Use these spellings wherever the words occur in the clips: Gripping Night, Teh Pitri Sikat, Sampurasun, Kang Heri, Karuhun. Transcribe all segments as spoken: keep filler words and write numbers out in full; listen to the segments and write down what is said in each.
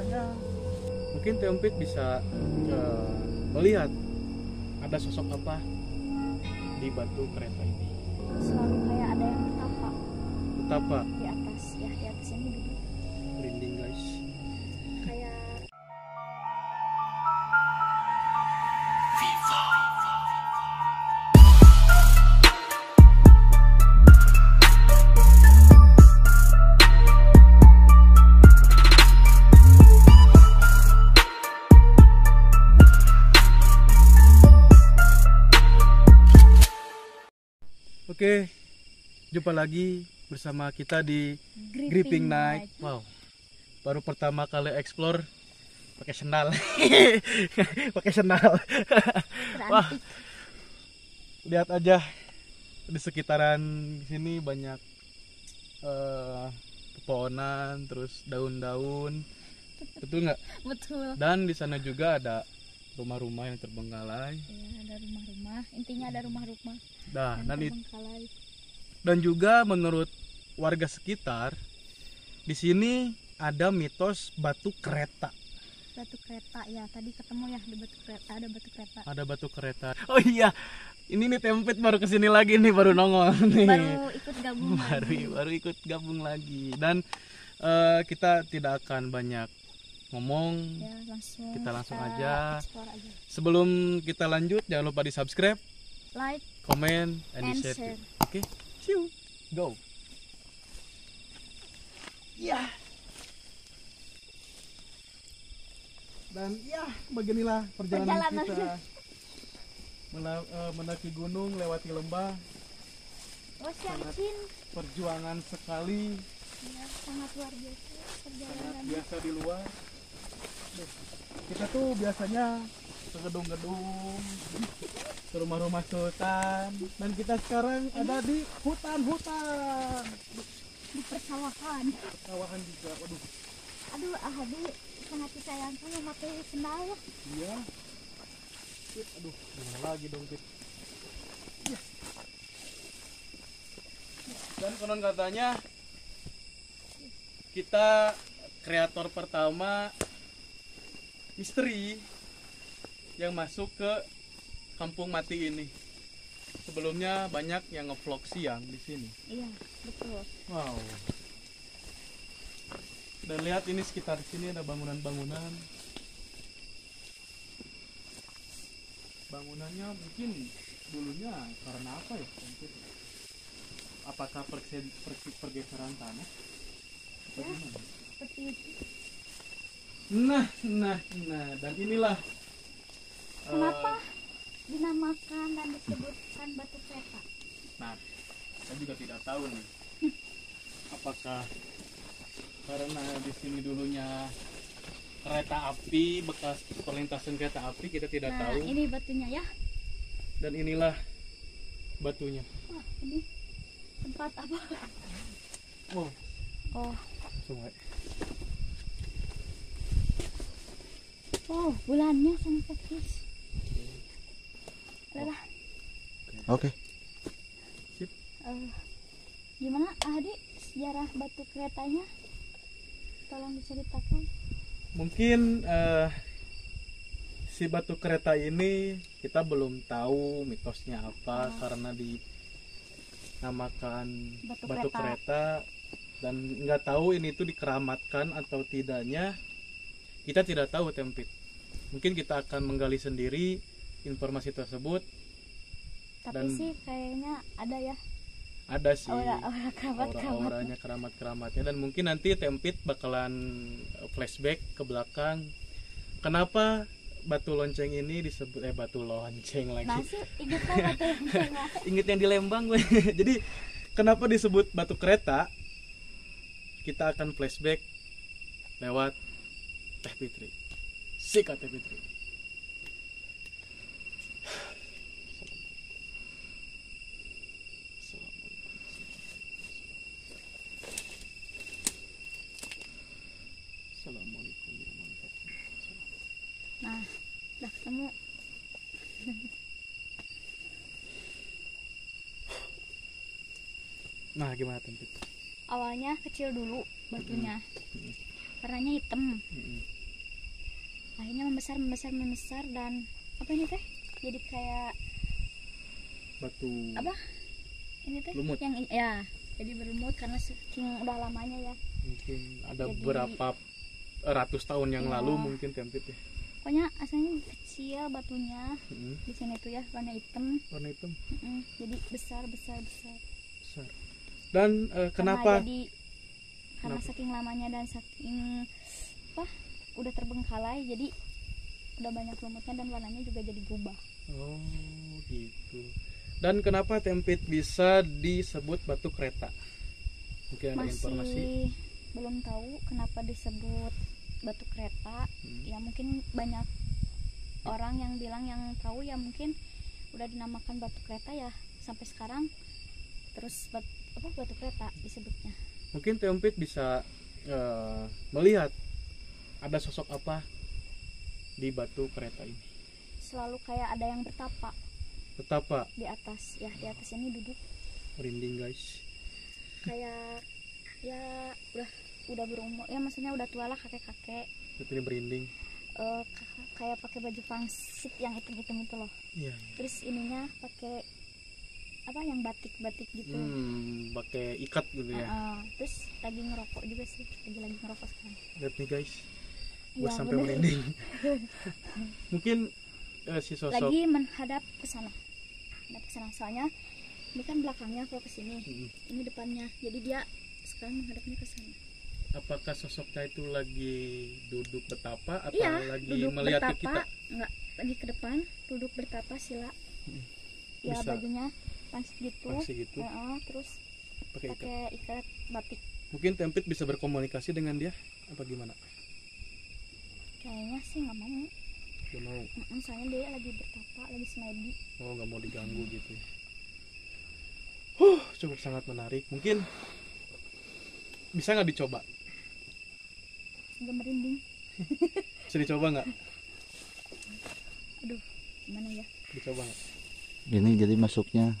rasanya mungkin Teompit bisa uh, melihat ada sosok apa di batu kereta ini. Selalu kayak ada yang betapa. Betapa? Di atas, ya di atas ini dulu. Merinding guys. Kayak. Oke, jumpa lagi bersama kita di Gripping, Gripping Night. Night. Wow, baru pertama kali explore pakai sendal, pakai sendal. Wah, lihat aja di sekitaran sini banyak uh, pepohonan, terus daun-daun, betul nggak? Betul. Dan di sana juga ada rumah-rumah yang terbengkalai. Iya, ada rumah-rumah. Intinya ada rumah-rumah. Nah, dan terbengkalai. Dan juga menurut warga sekitar, di sini ada mitos batu kereta. Batu kereta ya, tadi ketemu ya di batu kereta, ada batu kereta. Ada batu kereta. Oh iya, ini nih Tempet baru kesini lagi nih, baru nongol nih. Baru ikut gabung. Baru, baru ikut gabung lagi. Dan uh, kita tidak akan banyak ngomong ya, langsung kita langsung kita aja. aja sebelum kita lanjut jangan lupa di subscribe, like, comment, and, and share, share. Oke, okay? See you, go ya yeah. Dan ya beginilah perjalanan, perjalanan kita mendaki gunung, lewati lembah. Oh, sangat perjuangan sekali ya, sangat luar biasa perjalanan sangat biasa di luar. Kita tuh biasanya ke gedung-gedung, ke rumah-rumah sultan, dan kita sekarang ini ada di hutan-hutan, di persawahan. Persawahan juga, waduh. Aduh, Ahadi sangat disayangkan memakai sendal. Iya. Aduh, gimana lagi dong, Pit? Ya. Dan konon katanya kita kreator pertama misteri yang masuk ke kampung mati ini. Sebelumnya banyak yang ngevlog siang di sini. Iya, betul. Wow. Dan lihat ini sekitar sini ada bangunan-bangunan. Bangunannya mungkin dulunya karena apa ya? Apakah pergeseran tanah? Ya, seperti itu. Nah, nah, nah, dan inilah kenapa uh, dinamakan dan disebutkan batu kereta. Nah, saya juga tidak tahu nih. Apakah karena di sini dulunya kereta api, bekas perlintasan kereta api, kita tidak nah, tahu. Ini batunya ya. Dan inilah batunya. Wah, ini tempat apa? Wow. Oh. Sungai. Oh, bulannya sangat bagus. Lelah. Oke. Okay. Sip. Uh, gimana Ahdi sejarah batu keretanya? Tolong diceritakan. Mungkin uh, si batu kereta ini kita belum tahu mitosnya apa, oh. Karena dinamakan batu, batu kereta, kereta dan nggak tahu ini tuh dikeramatkan atau tidaknya. Kita tidak tahu, Tempit. Mungkin kita akan menggali sendiri informasi tersebut. Tapi dan sih kayaknya ada ya. Ada sih. Aura-aura keramat-keramatnya, keramat-keramatnya. Dan mungkin nanti Tempit bakalan flashback ke belakang. Kenapa batu lonceng ini disebut eh batu lonceng lagi? Masih inget batu lonceng. Inget yang di Lembang gue. Jadi kenapa disebut batu kereta? Kita akan flashback lewat Teh Pitri Sikat Teh Pitri. Assalamualaikum warahmatullahi wabarakatuh. Nah, udah ketemu. Nah, gimana Tempit? Awalnya kecil dulu batunya. Hmm. warnanya hitam. Hmm. Akhirnya membesar membesar membesar dan apa ini teh, jadi kayak batu apa ini teh, lumut yang ya, jadi berlumut karena saking udah lamanya ya, mungkin ada jadi, berapa ratus tahun yang ya, lalu mungkin tempit ya. Pokoknya asalnya kecil batunya. Hmm. Di sini tuh ya warna hitam, warna hitam. Hmm, jadi besar besar besar besar dan eh, kenapa karena, jadi, kenapa? Karena saking lamanya dan saking apa udah terbengkalai, jadi udah banyak lumutnya dan warnanya juga jadi berubah. Oh gitu. Dan kenapa tempit bisa disebut batu kereta? Mungkin ada masih informasi? Belum tahu kenapa disebut batu kereta. Hmm. Ya mungkin banyak orang yang bilang yang tahu ya, mungkin udah dinamakan batu kereta ya sampai sekarang, terus bat, apa batu kereta disebutnya. Mungkin tempit bisa uh, melihat ada sosok apa di batu kereta ini? Selalu kayak ada yang bertapa. Betapa di atas ya, di atas ini duduk merinding guys, kayak ya udah udah berumur ya, maksudnya udah tua lah, kakek-kakek itu merinding. Uh, kayak pakai baju pangsit yang hitam-hitam itu loh ya, ya. Terus ininya pakai apa yang batik-batik gitu. Hmm, pakai ikat gitu ya. Uh, uh, terus lagi ngerokok juga sih, lagi lagi ngerokok sekarang. Lihat nih guys, gua ya, sampai merinding. Mungkin eh, si sosok lagi menghadap ke sana, kesana, soalnya ini kan belakangnya kalau ke sini. Hmm. Ini depannya, jadi dia sekarang menghadapnya ke sana. Apakah sosoknya itu lagi duduk bertapa atau iya, lagi melihat bertapa, ke kita? Enggak, lagi ke depan duduk bertapa sila. Hmm. Ya bisa. Bajunya pasti gitu, gitu. E -e, terus pakai ikat. ikat batik. Mungkin tempit bisa berkomunikasi dengan dia apa gimana? Kayaknya sih nggak mau. Gak mau. Soalnya dia lagi bertapa, lagi semedi. Oh, nggak mau diganggu gitu. Huh, cukup sangat menarik. Mungkin bisa nggak dicoba? Nggak merinding. Bisa dicoba nggak? Aduh, gimana ya? Dicoba nggak? Ini jadi masuknya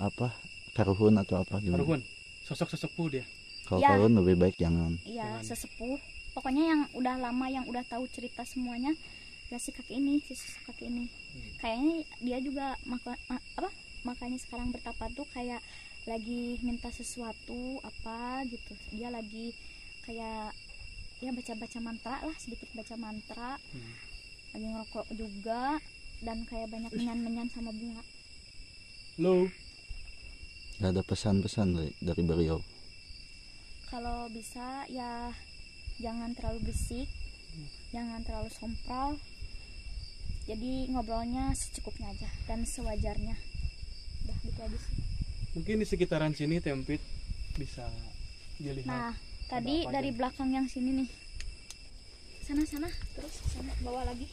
apa? Karuhun atau apa? Gimana? Karuhun. Sosok sesepuh dia. Kalau ya. Karuhun lebih baik jangan. Iya, sesepuh. Pokoknya yang udah lama, yang udah tahu cerita semuanya ya si kakek ini, si sosok kakek ini. Hmm. Kayaknya dia juga maka, ma, apa makanya sekarang bertapa tuh kayak lagi minta sesuatu apa gitu. Dia lagi kayak ya baca-baca mantra lah, sedikit baca mantra. Hmm. Lagi ngerokok juga dan kayak banyak menyan-menyan sama bunga. Halo. Gak ada pesan-pesan dari, dari beliau? Kalau bisa ya jangan terlalu berisik, jangan terlalu sompral, jadi ngobrolnya secukupnya aja dan sewajarnya. Udah gitu aja sih. Mungkin di sekitaran sini tempit bisa dilihat. Nah tadi dari aja. Belakang yang sini nih, sana sana terus sana bawah lagi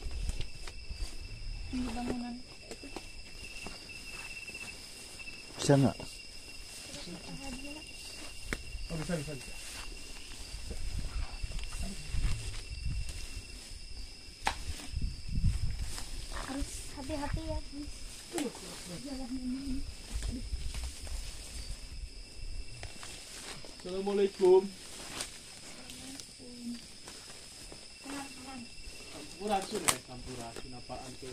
ini bangunan itu. Bisa nggak? Oh bisa bisa bisa. Hati-hati ya, jalan ini. Assalamualaikum. Sampurasun ya, sampurasun apaan tuh?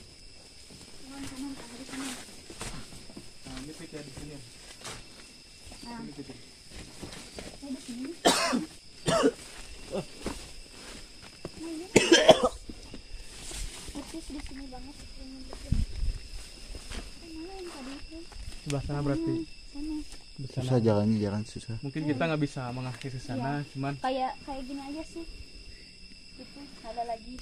Nah, ini kita di sini. Nah, ini kita di sini. Di sini banget. Sebelah sana berarti. Susah jalannya, jalan susah. Mungkin kita nggak bisa mengakhiri sana, ya. Cuman kayak kayak gini aja sih. Itu ada lagi.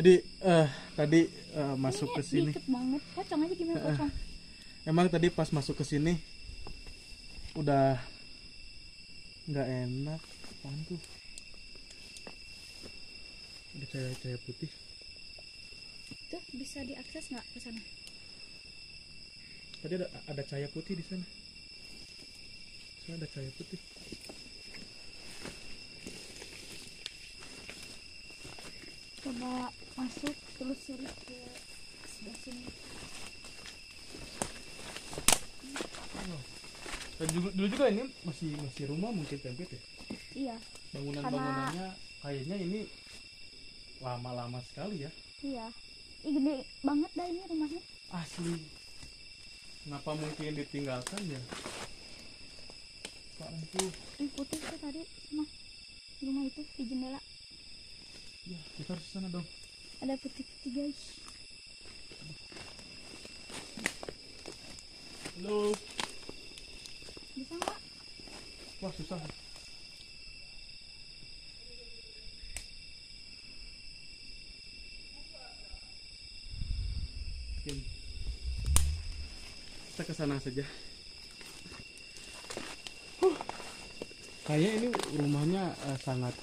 Jadi eh, tadi eh, masuk ke sini. Dikit banget, pocong aja gimana pocong. Eh, emang tadi pas masuk ke sini udah nggak enak, pantu. Ada cahaya-cahaya putih. Itu bisa diakses nggak ke sana? Tadi ada, ada cahaya putih di sana. Saya ada cahaya putih. Coba masuk telusuri ke sebelah sini. Oh. Dulu juga ini masih masih rumah mungkin tempet ya? Iya. Bangunan-bangunannya karena... kayaknya ini lama-lama sekali ya. Iya. Ih, gede banget dah ini rumahnya. Asli. Kenapa mungkin ditinggalkan ya? Pak Rancu. Ih, putih tuh tadi rumah. Rumah itu di jendela. Ya, kita harus sana dong. Ada putih-putih guys. Halo. Bisa nggak? Wah, susah. Kita ke sana saja. Huh. Kayaknya ini rumahnya uh, sangat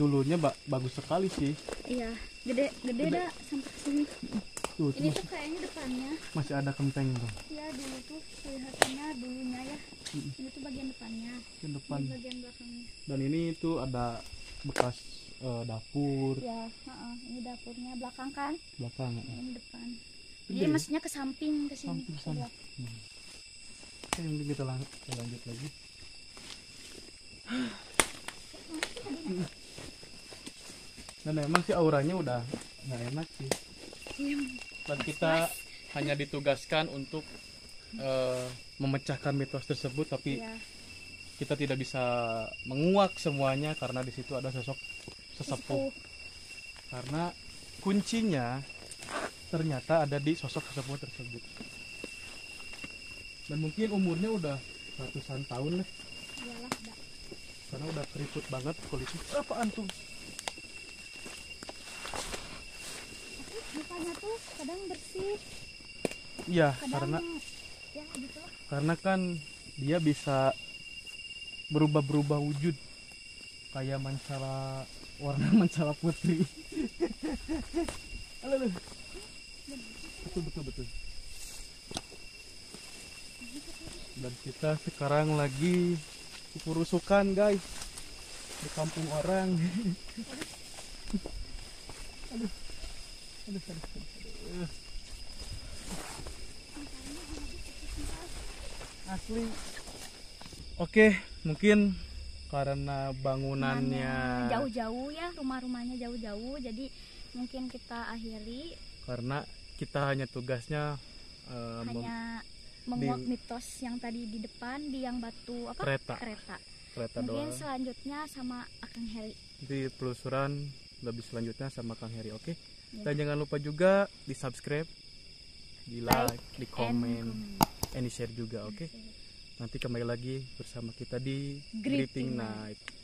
dulunya ba bagus sekali sih. Iya, gede gede, gede. Dah sampai ke sini. Tuh, ini tuh kayaknya depannya. Masih ada kenteng tuh. Iya, dulu tuh kelihatannya dulunya ya. Hmm. Ini tuh bagian depannya. Bagian depan. Ini bagian belakangnya. Dan ini tuh ada bekas uh, dapur. Iya, uh-uh. Ini dapurnya belakang kan? Belakang. Ini uh. depan. Jadi maksudnya ke samping, ke sini. Samping, samping. Kita lanjut, kita lanjut lagi. Dan emang sih auranya udah nggak enak sih. Dan kita Mas. hanya ditugaskan untuk uh, memecahkan mitos tersebut, tapi ya. kita tidak bisa menguak semuanya karena di situ ada sosok sesepuh. Karena kuncinya ternyata ada di sosok sesepuh tersebut, dan mungkin umurnya udah ratusan tahun lah. Iyalah, dah. Karena udah keriput banget kulitnya. Apaan tuh? Tapi mukanya tuh kadang bersih. Iya, karena ya, gitu. Karena kan dia bisa berubah-berubah wujud kayak mancala warna mancala putri. Aduh. Betul, betul, betul. Dan kita sekarang lagi kerusukan guys di kampung orang. Aduh. Aduh, aduh, aduh. Asli. Oke, mungkin karena bangunannya jauh-jauh ya, rumah-rumahnya jauh-jauh, jadi mungkin kita akhiri karena kita hanya tugasnya uh, hanya menguak mitos yang tadi di depan, di yang batu apa kereta kereta, kereta mungkin doang. Selanjutnya sama Kang Heri di pelusuran lebih selanjutnya sama Kang Heri. Oke, okay? Yeah. Dan jangan lupa juga di subscribe, di like, like di komen, and, and di share juga. Oke, okay? Nanti kembali lagi bersama kita di Gripping Night.